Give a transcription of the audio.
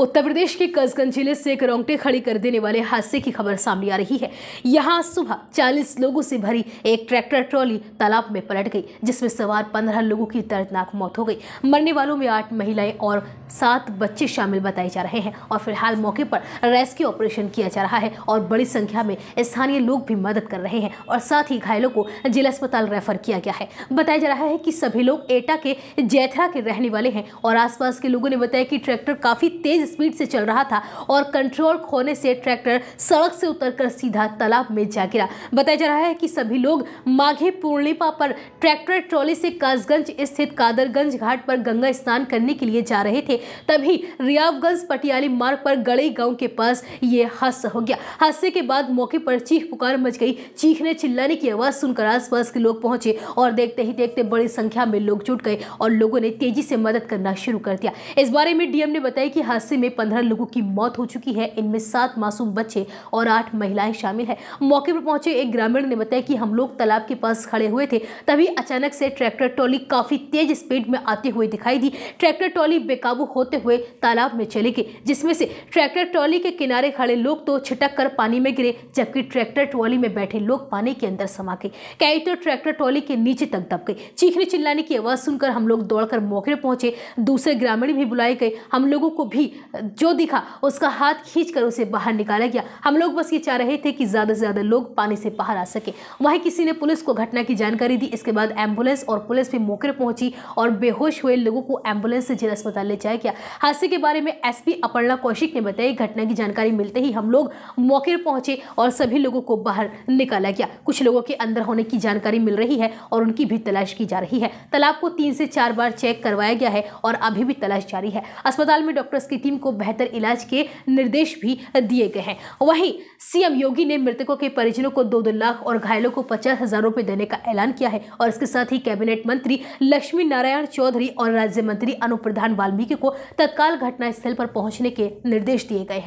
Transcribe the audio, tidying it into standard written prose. उत्तर प्रदेश के कसगंज जिले से एक रोंगटे खड़ी कर देने वाले हादसे की खबर सामने आ रही है। यहां सुबह 40 लोगों से भरी एक ट्रैक्टर ट्रॉली तालाब में पलट गई, जिसमें सवार 15 लोगों की दर्दनाक मौत हो गई। मरने वालों में 8 महिलाएं और 7 बच्चे शामिल बताए जा रहे हैं और फिलहाल मौके पर रेस्क्यू ऑपरेशन किया जा रहा है और बड़ी संख्या में स्थानीय लोग भी मदद कर रहे हैं और साथ ही घायलों को जिला अस्पताल रेफर किया गया है। बताया जा रहा है कि सभी लोग एटा के जैथरा के रहने वाले हैं और आसपास के लोगों ने बताया कि ट्रैक्टर काफी तेज स्पीड से चल रहा था और कंट्रोल खोने से ट्रैक्टर सड़क से उतरकर सीधा तालाब में जा गिरा। बताया जा रहा है कि सभी लोग माघी पूर्णिमा पर ट्रैक्टर ट्रॉली से कसगंज स्थित कादरगंज घाट पर गंगा स्नान करने के लिए जा रहे थे, तभी रियावगंज पटियाली मार्ग पर गड़े गांव के पास ये हादसा हो गया। हादसे के बाद मौके पर चीख पुकार मच गई। चीखने चिल्लाने की आवाज सुनकर आसपास के लोग पहुंचे और देखते ही देखते बड़ी संख्या में लोग जुट गए और लोगों ने तेजी से मदद करना शुरू कर दिया। इस बारे में डीएम ने बताया कि हादसे में 15 लोगों की मौत हो चुकी है, इनमें 7 मासूम बच्चे और 8 महिलाएं शामिल हैं। मौके पर पहुंचे एक ग्रामीण ने बताया कि हम लोग तालाब के पास खड़े हुए थे, तभी अचानक से ट्रैक्टर ट्रॉली काफी तेज स्पीड में आते हुए दिखाई दी। ट्रैक्टर ट्रॉली बेकाबू होते हुए तालाब में चली गई, जिसमें से ट्रैक्टर ट्रॉली के किनारे खड़े लोग तो छिटक कर पानी में गिरे, जबकि ट्रैक्टर ट्रॉली में बैठे लोग पानी के अंदर समा गए। कई तो ट्रैक्टर ट्रॉली के नीचे तक दब गई। चीखने चिल्लाने की आवाज सुनकर हम लोग दौड़कर मौके पर पहुंचे। दूसरे ग्रामीण भी बुलाए गए। हम लोगों को भी जो दिखा उसका हाथ खींचकर उसे बाहर निकाला गया। हम लोग बस ये चाह रहे थे कि ज्यादा से ज्यादा लोग पानी से बाहर आ सके। वहीं किसी ने पुलिस को घटना की जानकारी दी। इसके बाद एम्बुलेंस और पुलिस भी मौके पर पहुंची और बेहोश हुए लोगों को एम्बुलेंस से जिला अस्पताल ले जाया गया। हादसे के बारे में एसपी अपर्णा कौशिक ने बताया, घटना की जानकारी मिलते ही हम लोग मौके पर पहुंचे और सभी लोगों को बाहर निकाला गया। कुछ लोगों के अंदर होने की जानकारी मिल रही है और उनकी भी तलाश की जा रही है। तालाब को 3 से 4 बार चेक करवाया गया है और अभी भी तलाश जारी है। अस्पताल में डॉक्टर्स की टीम को बेहतर इलाज के निर्देश भी दिए गए हैं। वहीं सीएम योगी ने मृतकों के परिजनों को 2-2 लाख और घायलों को 50,000 रुपए देने का ऐलान किया है और इसके साथ ही कैबिनेट मंत्री लक्ष्मी नारायण चौधरी और राज्य मंत्री अनुप्रधान वाल्मीकि को तत्काल घटनास्थल पर पहुंचने के निर्देश दिए गए हैं।